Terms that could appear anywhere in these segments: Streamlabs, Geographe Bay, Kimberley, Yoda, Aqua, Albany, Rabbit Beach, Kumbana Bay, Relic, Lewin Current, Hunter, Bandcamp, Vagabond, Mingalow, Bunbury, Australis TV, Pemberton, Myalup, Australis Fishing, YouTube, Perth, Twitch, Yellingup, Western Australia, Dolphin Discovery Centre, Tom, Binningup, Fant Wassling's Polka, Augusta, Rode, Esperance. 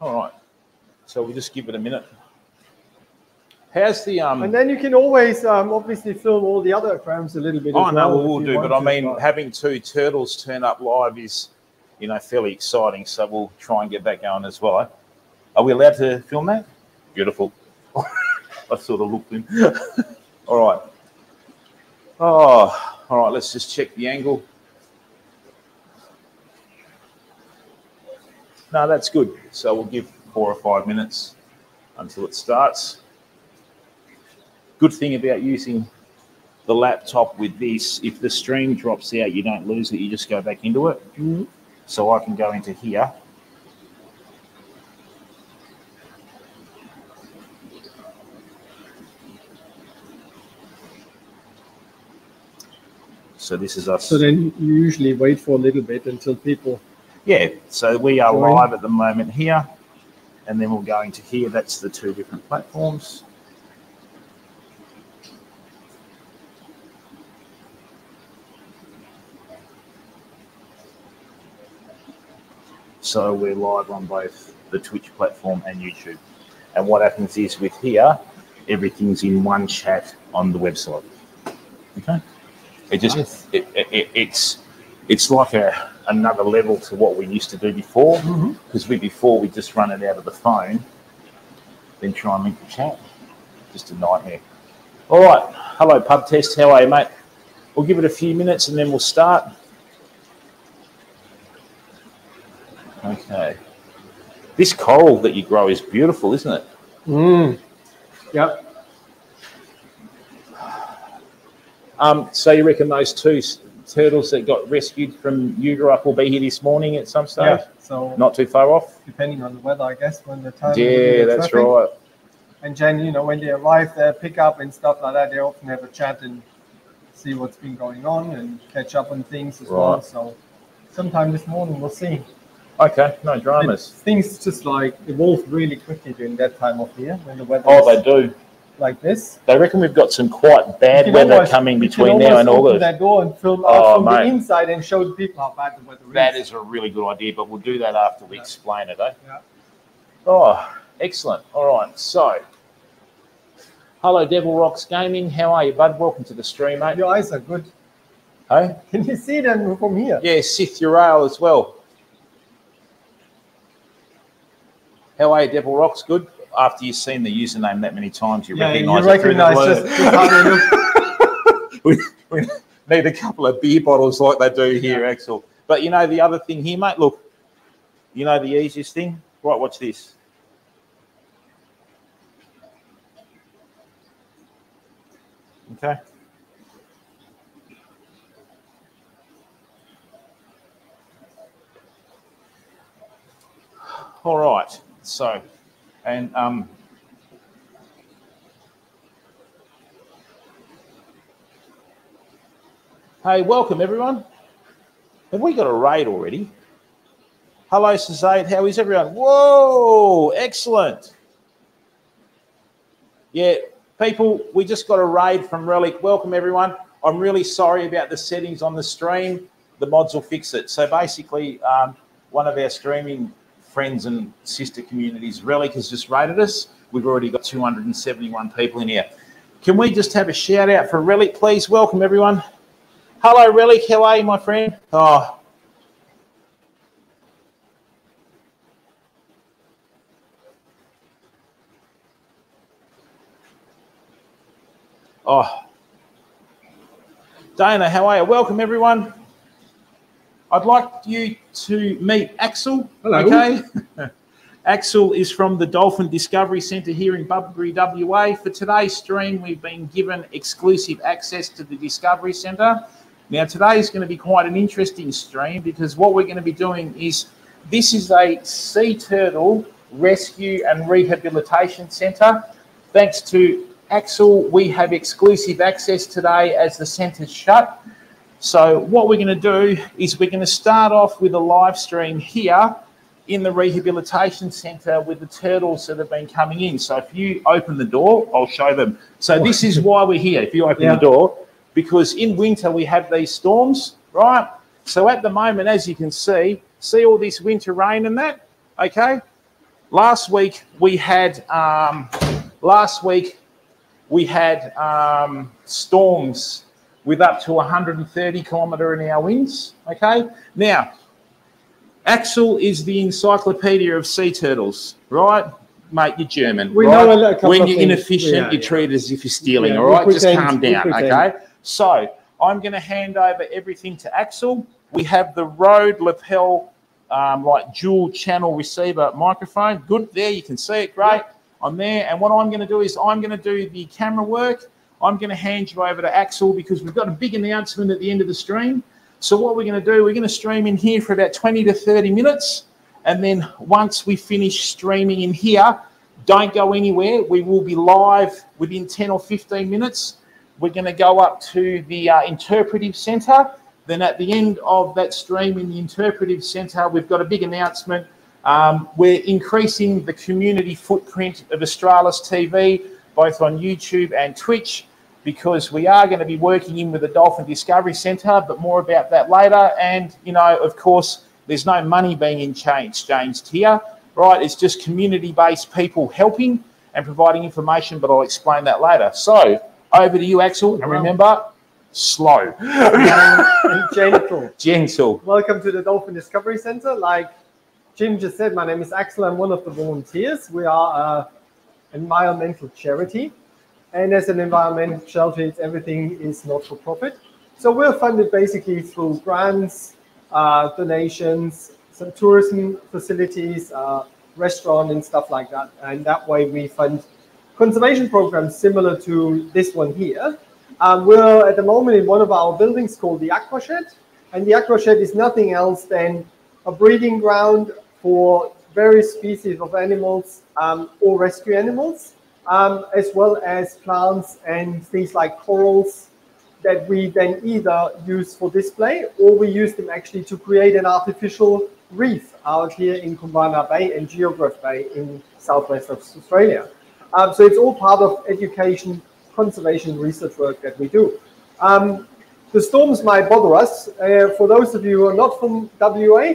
All right. So we'll just give it a minute. How's the And then you can always obviously film all the other aquariums a little bit. Oh no, well, we'll do. But I mean, having two turtles turn up live is, you know, fairly exciting. So we'll try and get that going as well. Are we allowed to film that? Beautiful. I sort of looked in. All right. Oh, all right. Let's just check the angle. No, that's good. So we'll give 4 or 5 minutes until it starts. Good thing about using the laptop with this, if the stream drops out, you don't lose it, you just go back into it. Mm-hmm. So I can go into here. So this is us. So then you usually wait for a little bit until people... Yeah, so we are join. Live at the moment here, and then we'll go into here. That's the two different platforms. So we're live on both the Twitch platform and YouTube. And what happens is with here, everything's in one chat on the website. Okay, it just nice. it's like another level to what we used to do before, because before we just run it out of the phone, then try and link the chat. Just a nightmare. All right, hello Pub Test, how are you, mate? We'll give it a few minutes and then we'll start. Okay. This coral that you grow is beautiful, isn't it? Mm. Yep. So you reckon those two turtles that got rescued from Yellingup will be here this morning at some stage? Yeah, so not too far off? Depending on the weather, I guess, when the time... Yeah, that's traffic. Right. And Jen, you know, when they arrive, their pickup and stuff like that, they often have a chat and see what's been going on and catch up on things as well. So sometime this morning, we'll see. Okay, no dramas. Things just like evolve really quickly during that time of year when the weather. Oh, they do. Like this. They reckon we've got some quite bad weather coming between now and August. That door and film out from the inside and show the people how bad the weather is. That is a really good idea, but we'll do that after we explain it, eh? Yeah. Oh, excellent. All right. So, hello, Devil Rocks Gaming. How are you, bud? Welcome to the stream, mate. Your eyes are good. Hey. Can you see them from here? Yeah, Sith Urail as well. How are you, Devil Rocks? Good. After you've seen the username that many times, you recognise it. We need a couple of beer bottles like they do here, Axel. But you know the other thing here, mate. Look, you know the easiest thing, right? Watch this. Okay. All right. So, and hey, welcome everyone. Have we got a raid already? Hello, Suzade, how is everyone? Whoa, excellent. Yeah, people, we just got a raid from Relic. Welcome everyone. I'm really sorry about the settings on the stream. The mods will fix it. So basically, one of our streaming friends and sister communities, Relic, has just rated us. We've already got 271 people in here. Can we just have a shout out for Relic, please? Welcome everyone. Hello, Relic. How are you, my friend? Oh, Dana, how are you? Welcome everyone. I'd like you to meet Axel. Hello. Okay. Axel is from the Dolphin Discovery Centre here in Bunbury, WA. For today's stream, we've been given exclusive access to the Discovery Centre. Now, today is going to be quite an interesting stream because what we're going to be doing is, this is a sea turtle rescue and rehabilitation centre. Thanks to Axel, we have exclusive access today as the centre's shut. So what we're going to do is we're going to start off with a live stream here in the rehabilitation centre with the turtles that have been coming in. So if you open the door, I'll show them. So this is why we're here, if you open the door, because in winter we have these storms, right? So at the moment, as you can see all this winter rain and that, okay? Last week we had storms with up to 130 km/h winds. Okay, now Axel is the encyclopedia of sea turtles, right? Mate, you're German. We right? know a couple when you're of inefficient, yeah, you're yeah. treated as if you're stealing. Yeah, all right, just calm down. Okay, so I'm going to hand over everything to Axel. We have the Rode lapel like dual channel receiver microphone. Good there, you can see it. Great. Yep. I'm there, and what I'm going to do is I'm going to do the camera work. I'm going to hand you over to Axel because we've got a big announcement at the end of the stream. So what we're going to do, we're going to stream in here for about 20 to 30 minutes. And then once we finish streaming in here, don't go anywhere. We will be live within 10 or 15 minutes. We're going to go up to the interpretive centre. Then at the end of that stream in the interpretive centre, we've got a big announcement. We're increasing the community footprint of Australis TV, both on YouTube and Twitch, because we are going to be working in with the Dolphin Discovery Centre, but more about that later. And, you know, of course, there's no money being exchanged here, right? It's just community-based people helping and providing information, but I'll explain that later. So over to you, Axel, and remember, slow. And gentle. Gentle. Welcome to the Dolphin Discovery Centre. Like Jim just said, my name is Axel. I'm one of the volunteers. We are an environmental charity. And as an environmental charity, everything is not for profit. So we're funded basically through grants, donations, some tourism facilities, restaurant and stuff like that. And that way we fund conservation programs similar to this one here. We're at the moment in one of our buildings called the AquaShed. And the AquaShed is nothing else than a breeding ground for various species of animals or rescue animals, as well as plants and things like corals that we then either use for display or we use them actually to create an artificial reef out here in Kumbana Bay and Geographe Bay in southwest of Australia. So it's all part of education, conservation, research work that we do. The storms might bother us. For those of you who are not from WA,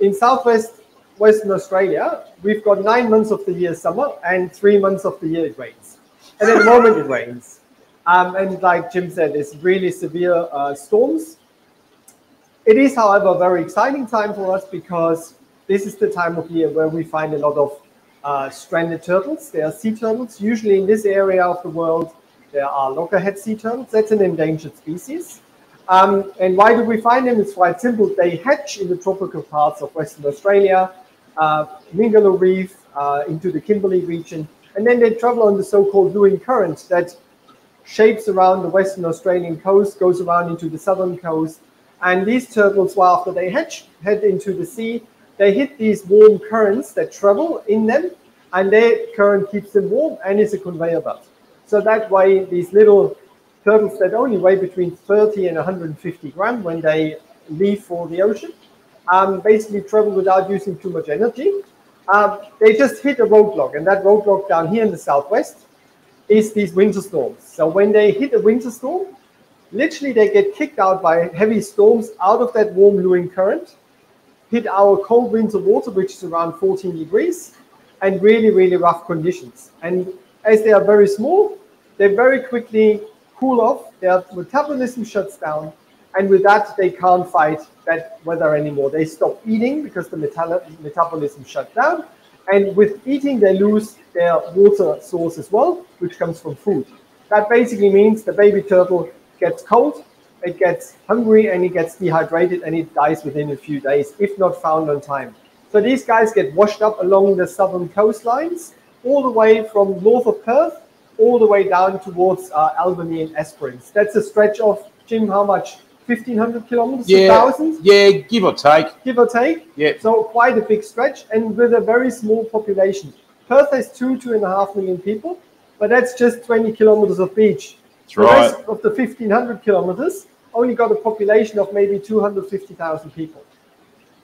in southwest Western Australia, we've got 9 months of the year summer and 3 months of the year it rains. And at the moment it rains. And like Jim said, it's really severe storms. It is, however, a very exciting time for us because this is the time of year where we find a lot of stranded turtles. They are sea turtles. Usually in this area of the world, there are loggerhead sea turtles. That's an endangered species. And why do we find them? It's quite simple. They hatch in the tropical parts of Western Australia, Mingalow Reef, into the Kimberley region, and then they travel on the so-called Lewin Current that shapes around the Western Australian coast, goes around into the southern coast, and these turtles, well, after they hatch, head into the sea, they hit these warm currents that travel in them, and their current keeps them warm and is a conveyor belt. So that way, these little turtles that only weigh between 30 and 150 grams when they leave for the ocean, basically travel without using too much energy. They just hit a roadblock, and that roadblock down here in the southwest is these winter storms. So when they hit a winter storm, literally they get kicked out by heavy storms out of that warm Lewin Current, hit our cold winter water, which is around 14 degrees, and really, really rough conditions. And as they are very small, they very quickly cool off, their metabolism shuts down, and with that, they can't fight that weather anymore. They stop eating because the metabolism shut down. And with eating, they lose their water source as well, which comes from food. That basically means the baby turtle gets cold, it gets hungry, and it gets dehydrated, and it dies within a few days, if not found on time. So these guys get washed up along the southern coastlines, all the way from north of Perth, all the way down towards Albany and Esperance. That's a stretch of, Jim, how much? 1,500 kilometers, yeah, 1,000? Yeah, give or take. Give or take? Yeah. So quite a big stretch and with a very small population. Perth has 2.5 million people, but that's just 20 kilometers of beach. That's right. The rest of the 1,500 kilometers only got a population of maybe 250,000 people.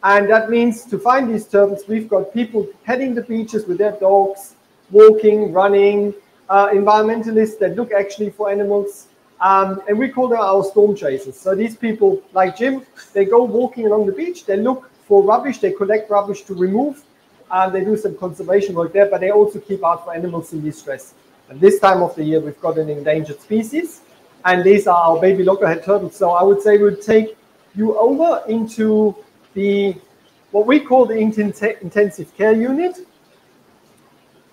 And that means to find these turtles, we've got people heading the beaches with their dogs, walking, running, environmentalists that look actually for animals. And we call them our storm chasers. So these people, like Jim, they go walking along the beach, they look for rubbish, they collect rubbish to remove They do some conservation work there, but they also keep out for animals in distress. And this time of the year, we've got an endangered species, and these are our baby loggerhead turtles. So I would say we'll take you over into the, what we call the intensive care unit.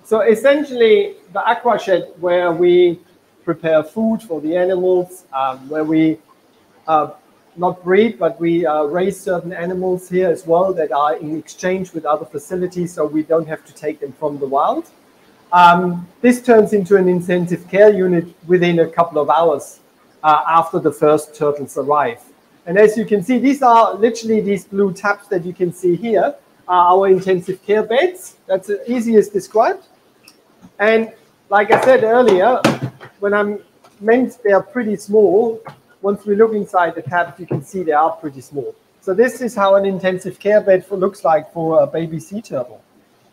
So essentially the AquaShed, where we prepare food for the animals, where we not breed, but we raise certain animals here as well that are in exchange with other facilities, so we don't have to take them from the wild. This turns into an intensive care unit within a couple of hours after the first turtles arrive. And as you can see, these are literally these blue tabs that you can see here are our intensive care beds. That's the easiest described. And like I said earlier, when I meant they are pretty small, once we look inside the tabs, you can see they are pretty small. So this is how an intensive care bed looks like for a baby sea turtle.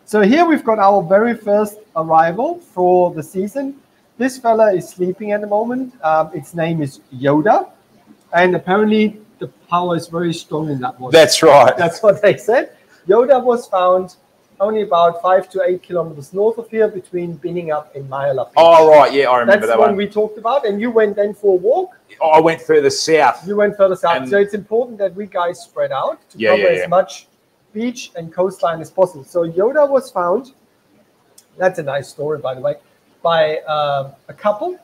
So here we've got our very first arrival for the season. This fella is sleeping at the moment. Its name is Yoda. And apparently the power is very strong in that one. That's right. That's what they said. Yoda was found only about 5 to 8 kilometers north of here between Binningup and Myalup. Oh, right. Yeah, I remember that one. That's the one we talked about. And you went then for a walk? Oh, I went further south. You went further south. So it's important that we guys spread out to cover as much beach and coastline as possible. So Yoda was found, that's a nice story, by the way, by a couple.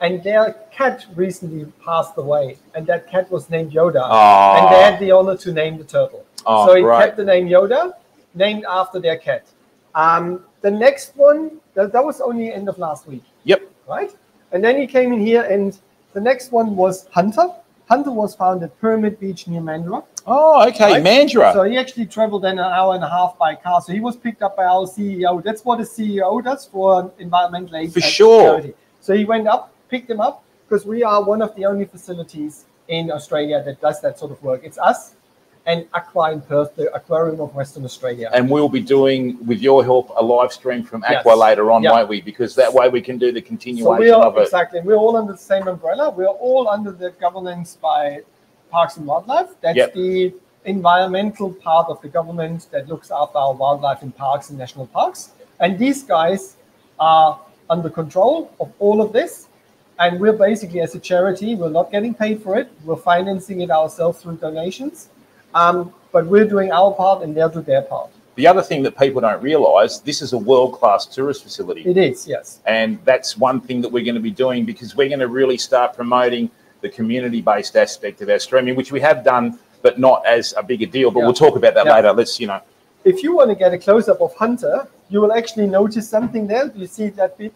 And their cat recently passed away. And that cat was named Yoda. Oh. And they had the honor to name the turtle. Oh, so it kept the name Yoda, named after their cat. The next one, that was only end of last week. Yep. Right? And then he came in here, and the next one was Hunter. Hunter was found at Pyramid Beach near Mandurah. Oh, okay, right? Mandurah. So he actually traveled then 1.5 hours by car. So he was picked up by our CEO. That's what a CEO does for environmental aid. For sure. So he went up, picked him up, because we are one of the only facilities in Australia that does that sort of work. It's us and Aqua in Perth, the Aquarium of Western Australia. And we'll be doing, with your help, a live stream from Aqua later on, won't we? Because that way we can do the continuation of it. Exactly. We're all under the same umbrella. We're all under the governance by Parks and Wildlife. That's the environmental part of the government that looks after our wildlife in parks and national parks. And these guys are under control of all of this. And we're basically, as a charity, we're not getting paid for it. We're financing it ourselves through donations. But we're doing our part and they'll do their part. The other thing that people don't realise, this is a world-class tourist facility. It is, yes. And that's one thing that we're going to be doing, because we're going to really start promoting the community-based aspect of our streaming, which we have done, but not as a bigger deal. But we'll talk about that later. Let's, you know. If you want to get a close-up of Hunter, you will actually notice something there. Do you see that bit?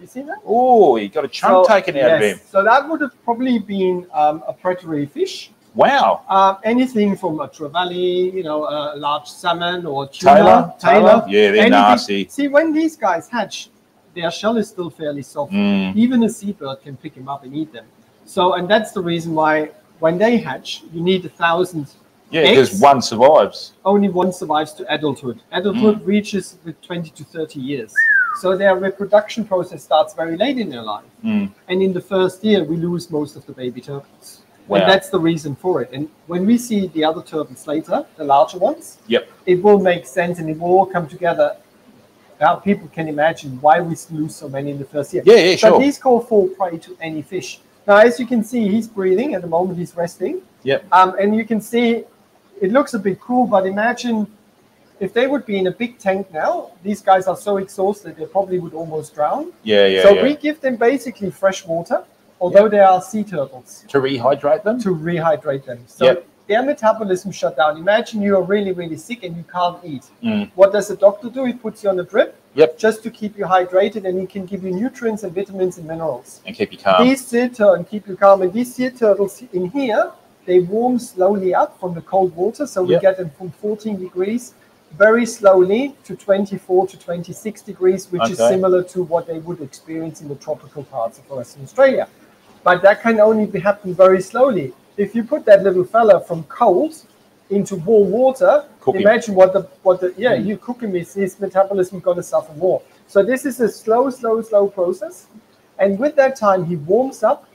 You see that? Oh, he got a chunk taken out of him. So that would have probably been a predatory fish. Wow. Anything from a trevally, you know, a large salmon or tuna. Taylor. Yeah, they're nasty. See, when these guys hatch, their shell is still fairly soft. Even a seabird can pick them up and eat them. So, and that's the reason why when they hatch, you need 1,000 eggs. Yeah, because one survives. Only one survives to adulthood. Adulthood reaches with 20 to 30 years. So their reproduction process starts very late in their life. And in the first year, we lose most of the baby turtles. Wow. And that's the reason for it. And when we see the other turtles later, the larger ones, it will make sense and it will all come together. Now people can imagine why we lose so many in the first year. Yeah, sure. But these call fall prey to any fish. Now, as you can see, he's breathing. At the moment, he's resting. And you can see it looks a bit cruel, but imagine if they would be in a big tank now. These guys are so exhausted, they probably would almost drown. So we give them basically fresh water. Although they are sea turtles. To rehydrate them? To rehydrate them. So their metabolism shut down. Imagine you are really, really sick and you can't eat. What does a doctor do? He puts you on a drip just to keep you hydrated, and he can give you nutrients and vitamins and minerals. And keep you calm. These sea turtles keep you calm. And these sea turtles in here, they warm slowly up from the cold water. So we get them from 14 degrees very slowly to 24 to 26 degrees, which is similar to what they would experience in the tropical parts of Western Australia. But that can only happen very slowly. If you put that little fella from cold into warm water, imagine what the you cook him, his metabolism gonna suffer more. So this is a slow, slow, slow process. And with that time, he warms up,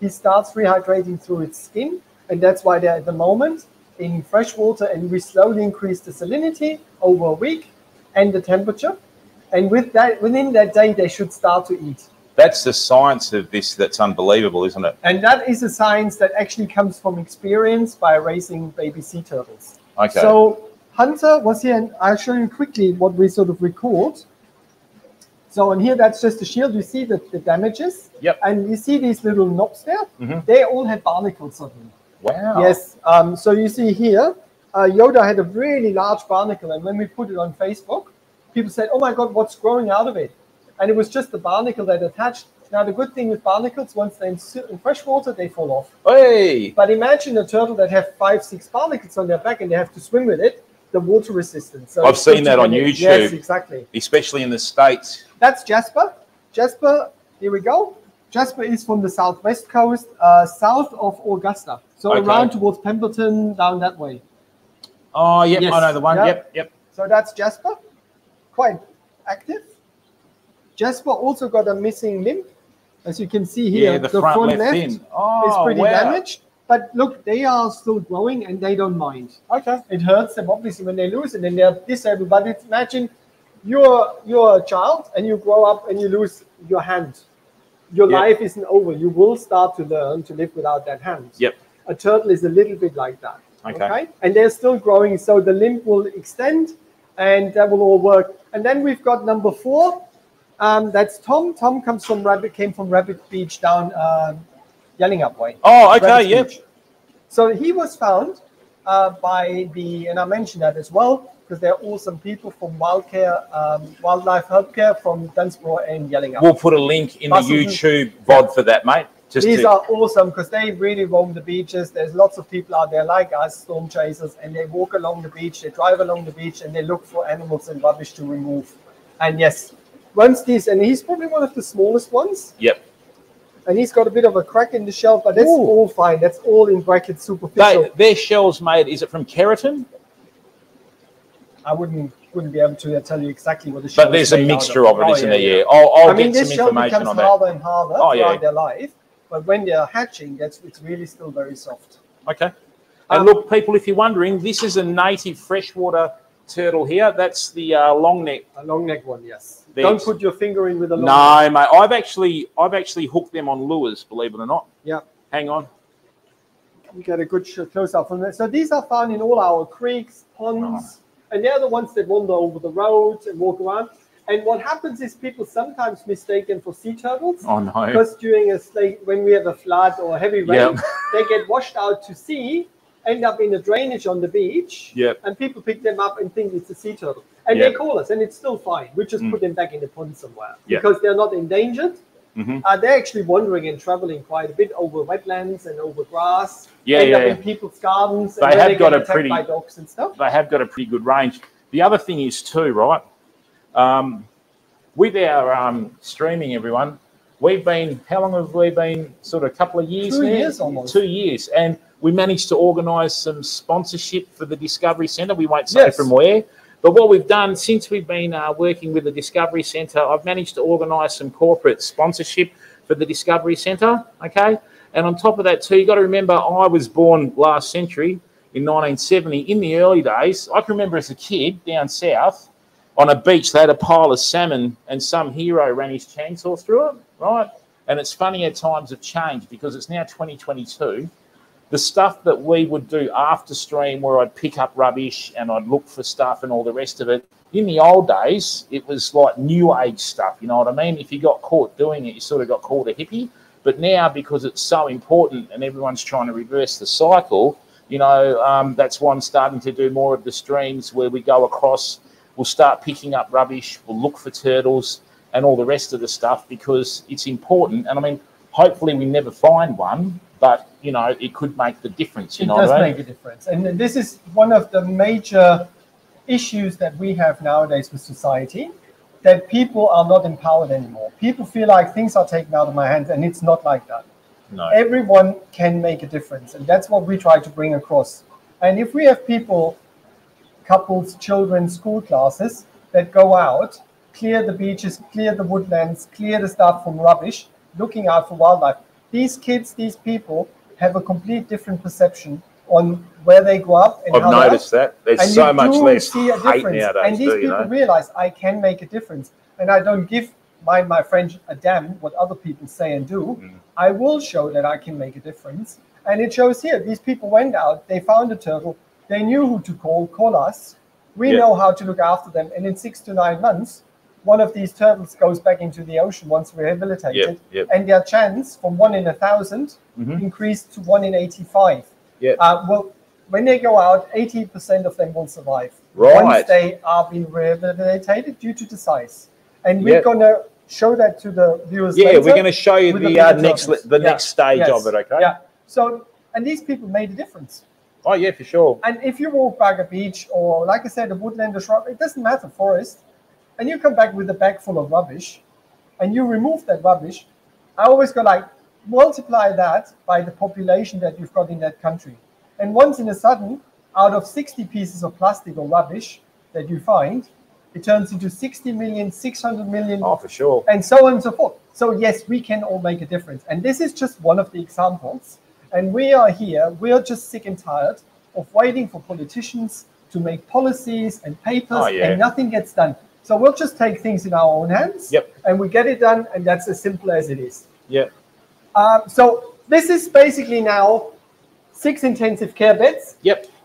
he starts rehydrating through his skin, and that's why they're at the moment in fresh water, and we slowly increase the salinity over a week. and the temperature. And with that, within that day, they should start to eat. That's the science of this that's unbelievable, isn't it? And that is a science that actually comes from experience by raising baby sea turtles. Okay. So Hunter was here, and I'll show you quickly what we sort of record. So on here, that's just the shield. You see the damages. Yep. And you see these little knobs there? Mm-hmm. They all had barnacles on them. Wow. Yes. So you see here, Yoda had a really large barnacle. And when we put it on Facebook, people said, oh, my God, what's growing out of it? And it was just the barnacle that attached. Now, the good thing with barnacles, once they're in fresh water, they fall off. Hey! But imagine a turtle that have 5, 6 barnacles on their back and they have to swim with it. The water resistance. So I've seen that on YouTube. Yes, exactly. Especially in the States. That's Jasper. Jasper, here we go. Jasper is from the southwest coast, south of Augusta. So okay, around towards Pemberton, down that way. Oh, yep, yes. I know the one. Yep. Yep. So that's Jasper. Quite active. Jasper also got a missing limb. As you can see here, yeah, the front left is pretty damaged. But look, they are still growing and they don't mind. Okay. It hurts them, obviously, when they lose and then they're disabled. But it's, imagine you're a child and you grow up and you lose your hand. Your yep. life isn't over. You will start to learn to live without that hand. Yep. A turtle is a little bit like that. Okay. Okay? And they're still growing. So the limb will extend and that will all work. And then we've got number 4. That's Tom. Tom comes from Rabbit Beach down... Yellingup way. Oh, okay, yep. So he was found by the, and I mentioned that as well, because they're awesome people from Wildlife Healthcare from Dunsmore and Yellingup. We'll put a link in the YouTube VOD for that, mate. These are awesome because they really roam the beaches. There's lots of people out there like us, storm chasers, and they walk along the beach, they drive along the beach, and they look for animals and rubbish to remove. And yes, once these, and he's probably one of the smallest ones. Yep. And he's got a bit of a crack in the shell, but that's Ooh. All fine. That's all in brackets superficial. Their shells made, is it from keratin? I wouldn't be able to tell you exactly what the shell is. But there's a mixture of it, isn't there? Yeah. I'll get some information on that. I mean, this shell becomes harder and harder throughout their life. But when they're hatching, it's really still very soft. Okay. And look, people, if you're wondering, this is a native freshwater turtle here. That's the long neck. A long neck one, yes. There's. Don't put your finger in with a long neck. No, mate. I've actually hooked them on lures, believe it or not. Yeah. Hang on. We get a good close up on that. So these are found in all our creeks, ponds, and they're the ones that wander over the roads and walk around. And what happens is people sometimes mistake them for sea turtles. Oh no. Because during when we have a flood or heavy rain, they get washed out to sea, end up in a drainage on the beach, yep. and people pick them up and think it's a sea turtle. And yep. they call us, and it's still fine. We just put them back in the pond somewhere yep. because they're not endangered. Mm-hmm. They're actually wandering and traveling quite a bit over wetlands and over grass. Yeah, end up in people's gardens. They have got a pretty by dogs and stuff. They have got a pretty good range. The other thing is too, right? With our streaming, everyone, we've been, how long have we been? Sort of a couple of years now. 2 years almost. 2 years, and we managed to organise some sponsorship for the Discovery Centre. We won't say from where. But what we've done since we've been working with the Discovery Centre, I've managed to organise some corporate sponsorship for the Discovery Centre, okay? And on top of that, too, you've got to remember I was born last century in 1970. In the early days, I can remember as a kid down south on a beach, they had a pile of salmon and some hero ran his chainsaw through it, right? And it's funny how times have changed because it's now 2022. The stuff that we would do after stream where I'd pick up rubbish and I'd look for stuff and all the rest of it, in the old days, it was like new age stuff, you know what I mean? If you got caught doing it, you sort of got called a hippie. But now, because it's so important and everyone's trying to reverse the cycle, you know, that's why I'm starting to do more of the streams where we go across, we'll start picking up rubbish, we'll look for turtles and all the rest of the stuff because it's important. And, I mean, hopefully we never find one, but, you know, it could make the difference. You know what I mean? It does make a difference. And this is one of the major issues that we have nowadays with society, that people are not empowered anymore. People feel like things are taken out of my hands, and it's not like that. No. Everyone can make a difference, and that's what we try to bring across. And if we have people, couples, children, school classes, that go out, clear the beaches, clear the woodlands, clear the stuff from rubbish, looking out for wildlife, these kids, these people have a complete different perception on where they grow up. And I've noticed that. There's so much less hate nowadays. And these people realize I can make a difference. And I don't give my friend a damn what other people say and do. Mm. I will show that I can make a difference. And it shows here. These people went out. They found a turtle. They knew who to call us. We know how to look after them. And in 6 to 9 months, one of these turtles goes back into the ocean once rehabilitated. And their chance from 1 in 1,000 increased to 1 in 85. Well, when they go out, 80% of them will survive. Once they are being rehabilitated due to the size. And we're going to show that to the viewers later. We're going to show you the next stage of it, okay? So, and these people made a difference. Oh, yeah, for sure. And if you walk back a beach or, like I said, a woodland or shrub, it doesn't matter, forest, and you come back with a bag full of rubbish and you remove that rubbish, I always go like, multiply that by the population that you've got in that country. And once in a sudden, out of 60 pieces of plastic or rubbish that you find, it turns into 60 million, 600 million. Oh, for sure. And so on and so forth. So, yes, we can all make a difference. And this is just one of the examples. And we are here, we're just sick and tired of waiting for politicians to make policies and papers and nothing gets done. So we'll just take things in our own hands and we get it done. And that's as simple as it is. So this is basically now 6 intensive care beds.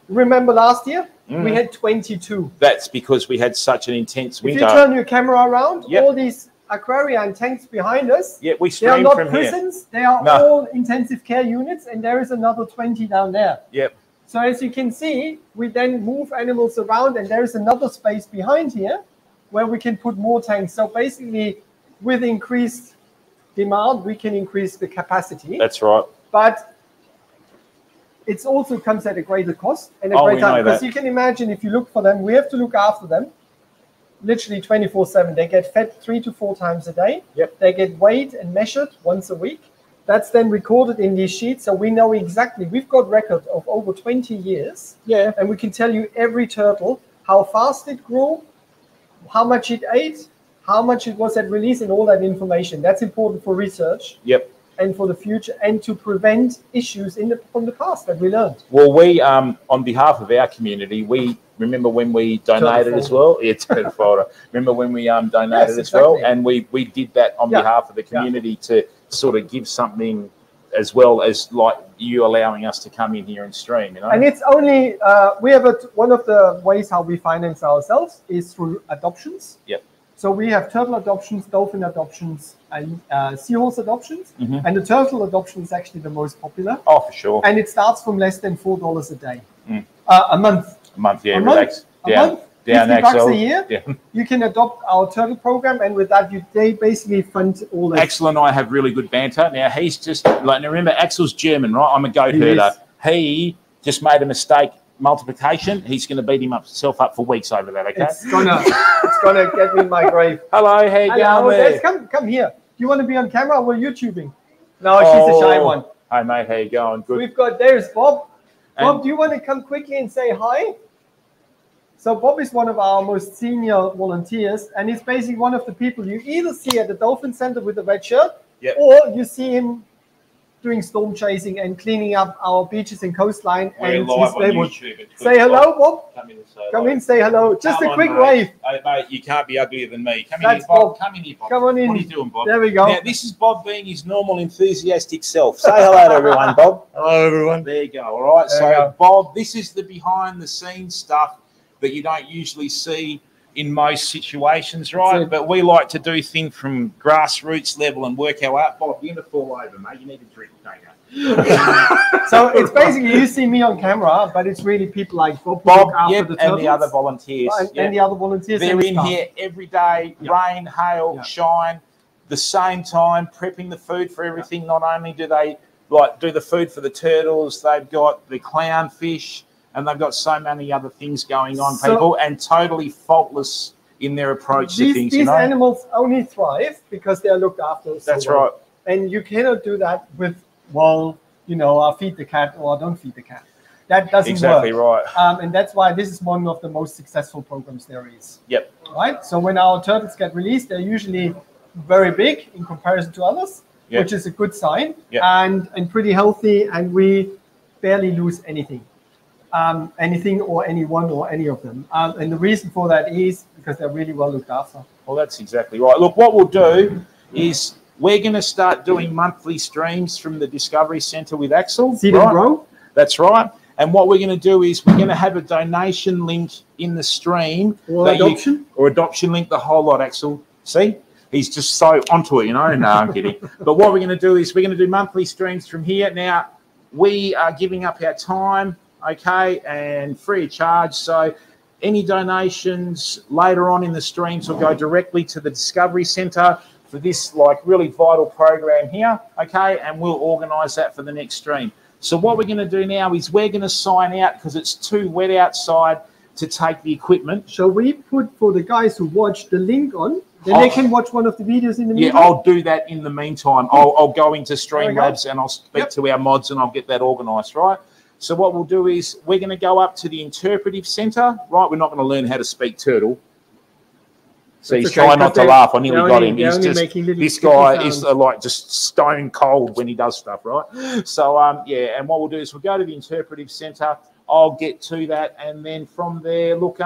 Remember last year? We had 22. That's because we had such an intense winter. If you turn your camera around, all these aquaria and tanks behind us, we stream from here. They are not prisons. They are all intensive care units, and there is another 20 down there. So as you can see, we then move animals around, and there is another space behind here where we can put more tanks. So basically, with increased demand, we can increase the capacity. That's right. But it also comes at a greater cost and a greater time. Because you can imagine, if you look for them, we have to look after them literally 24/7. They get fed 3 to 4 times a day. They get weighed and measured once a week. That's then recorded in these sheets. So we know exactly, we've got record of over 20 years. And we can tell you every turtle, how fast it grew, how much it ate, how much it was at release, and all that information. That's important for research. And for the future, and to prevent issues from the past that we learned. Well, we, on behalf of our community, we remember when we donated as well. It's turtle folder. Remember when we donated as well, and we did that on behalf of the community to sort of give something, as well as like you allowing us to come in here and stream. You know, and it's only we have one of the ways how we finance ourselves is through adoptions. So we have turtle adoptions, dolphin adoptions, and seahorse adoptions. And the turtle adoption is actually the most popular. Oh, for sure. And it starts from less than $4 a day, a month. A month, yeah. $50 a year. You can adopt our turtle program, and with that, they basically fund all that. Axel and I have really good banter. Now he's just like, now remember, Axel's German, right? I'm a goat herder. He just made a mistake. Multiplication, he's going to beat himself up for weeks over that, okay? It's gonna get me in my grave. Hello, how you going? Come here. You want to be on camera? We're YouTubing. No, she's a shy one. Hi, mate. How you going? Good. We've got, there's Bob. Bob, do you want to come quickly and say hi? So Bob is one of our most senior volunteers, and he's basically one of the people you either see at the Dolphin Centre with the red shirt, or you see him doing storm chasing and cleaning up our beaches and coastline. We're live on YouTube. Say hello, Bob. Come in, say hello. Just a quick wave. Hey, mate, you can't be uglier than me. Come in here, Bob. Come in here, Bob. Come on in. What are you doing, Bob? There we go. Now, this is Bob being his normal enthusiastic self. Say hello to everyone, Bob. Hello, everyone. There you go. All right. So, Bob, this is the behind-the-scenes stuff that you don't usually see in most situations, right? But we like to do things from grassroots level and work our art. Bob, you're going to fall over, mate. You need a drink, don't you? So it's basically you see me on camera, but it's really people like Bob after the turtles, and the other volunteers. And the other volunteers. They're in here every day, rain, hail, shine, the same time, prepping the food for everything. Not only do they like do the food for the turtles, they've got the clownfish, and they've got so many other things going on, people, and totally faultless in their approach to things. These animals only thrive because they are looked after. That's right. And you cannot do that with, well, you know, I feed the cat or I don't feed the cat. That doesn't work. Exactly right. And that's why this is one of the most successful programs there is. Right? So when our turtles get released, they're usually very big in comparison to others, which is a good sign, and pretty healthy, and we barely lose anything. anything or anyone or any of them. And the reason for that is because they're really well looked after. Well, that's exactly right. Look, what we'll do is we're going to start doing monthly streams from the Discovery Centre with Axel. See them grow? That's right. And what we're going to do is we're going to have a donation link in the stream. Or adoption? Or adoption link, the whole lot, Axel. See? He's just so onto it, you know? No, I'm kidding. But what we're going to do is we're going to do monthly streams from here. Now, we are giving up our time, okay, and free of charge. So any donations later on in the streams will go directly to the Discovery Centre for this, like, really vital program here, okay? And we'll organise that for the next stream. So what we're going to do now is we're going to sign out because it's too wet outside to take the equipment. Shall we put, for the guys who watch, the link on? Then they can watch one of the videos in the meantime? Yeah, I'll do that in the meantime. I'll go into Streamlabs and I'll speak to our mods and I'll get that organised, right? So what we'll do is we're going to go up to the Interpretive Centre, right? We're not going to learn how to speak turtle. So he's trying not to laugh. I nearly got him. He's just, this guy is like just stone cold when he does stuff, right? So, yeah, and what we'll do is we'll go to the Interpretive Centre. I'll get to that. And then from there, look,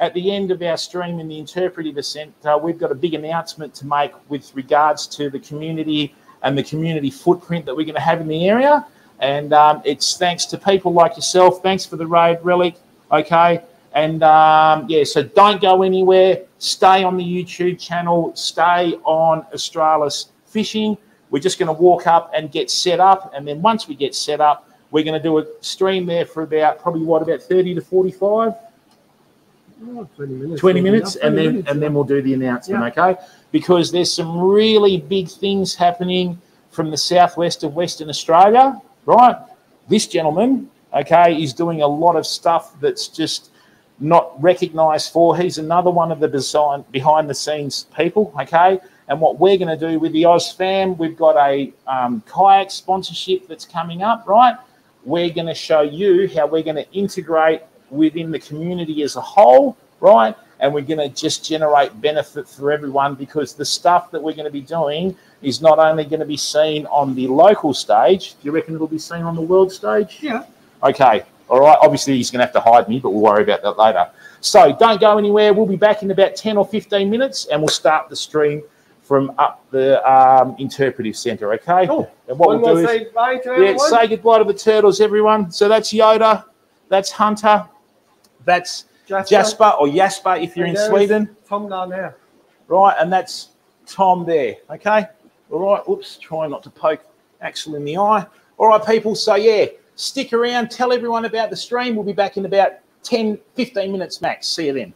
at the end of our stream in the Interpretive Centre, we've got a big announcement to make with regards to the community and the community footprint that we're going to have in the area. And it's thanks to people like yourself. Thanks for the raid, Relic. Okay. And, yeah, so don't go anywhere. Stay on the YouTube channel. Stay on Australis Fishing. We're just going to walk up and get set up. And then once we get set up, we're going to do a stream there for about probably, what, about 30 to 45? 20 minutes. And then we'll do the announcement, okay? Because there's some really big things happening from the southwest of Western Australia, right? This gentleman, okay, is doing a lot of stuff that's just not recognised for. He's another one of the design behind-the-scenes people, okay? And what we're going to do with the OzFam, we've got a kayak sponsorship that's coming up, right? We're going to show you how we're going to integrate within the community as a whole, right? And we're going to just generate benefit for everyone because the stuff that we're going to be doing is not only going to be seen on the local stage. Do you reckon it'll be seen on the world stage? Yeah. Okay. All right, obviously he's going to have to hide me, but we'll worry about that later. So don't go anywhere. We'll be back in about 10 or 15 minutes, and we'll start the stream from up the Interpretive Centre, okay? Cool. And what we'll do is, say goodbye to the turtles, everyone. So that's Yoda, that's Hunter, that's Jasper or Jasper if you're in Sweden. Tom down there. Right, and that's Tom there, okay? All right, oops, try not to poke Axel in the eye. All right, people, so, yeah. Stick around, tell everyone about the stream. We'll be back in about 10, 15 minutes max. See you then.